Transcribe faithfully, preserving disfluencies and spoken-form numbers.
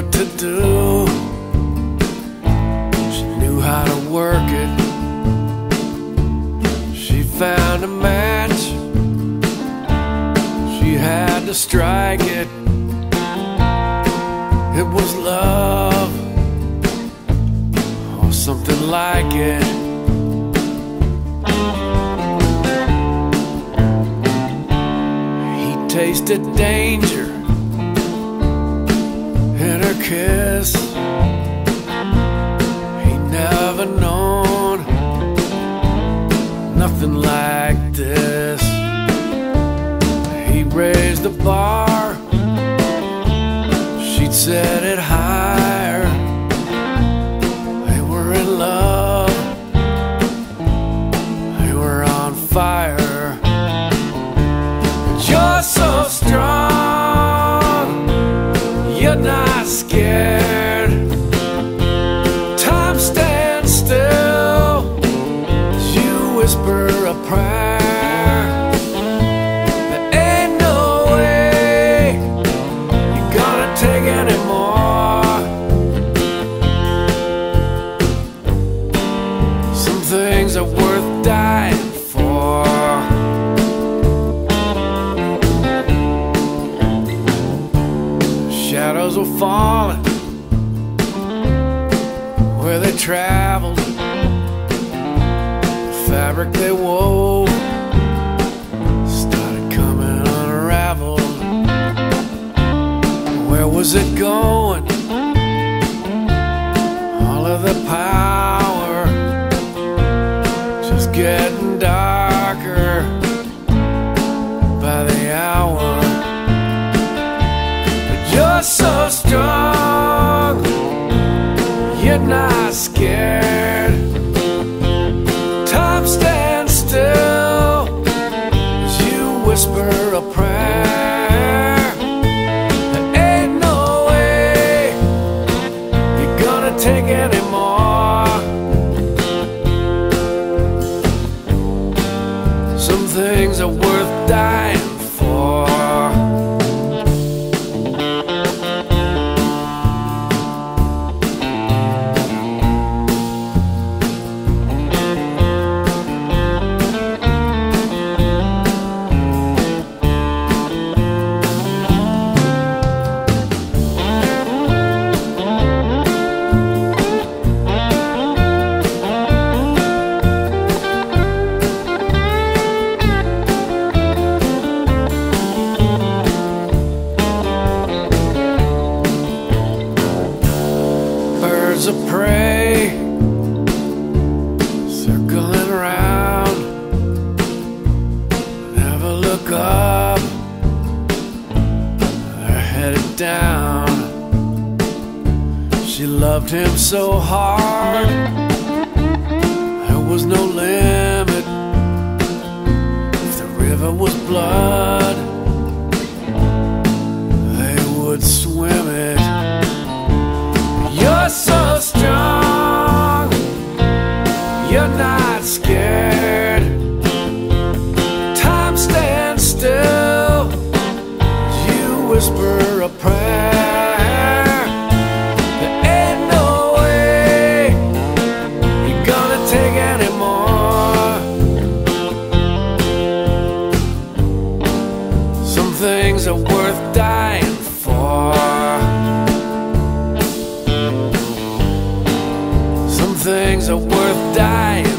what to do. She knew how to work it. She found a match. She had to strike it. It was love, or something like it. Tasted danger in her kiss. He'd never known nothing like this. He raised the bar, she'd set it higher. They were in love, they were on fire. You're so strong, you're not scared. Time stands still, you whisper a prayer. There ain't no way you're gonna take anymore. Some things are worth dying for. Shadows were falling where they traveled. The fabric they wove started coming unraveled. Where was it going? All of the power just getting darker by the hour. You're so strong, you're not scared. Time stands still as you whisper a prayer. There ain't no way you're gonna take anymore. Some things are worth dying for. Birds of prey circling round, never look up, they're headed down. She loved him so hard, there was no limit. If the river was blood, they would swim it. You're so strong, you're not scared. Time stands still, you whisper a prayer. There ain't no way you're gonna take anymore. Some things are worth dying for. Things are worth dying.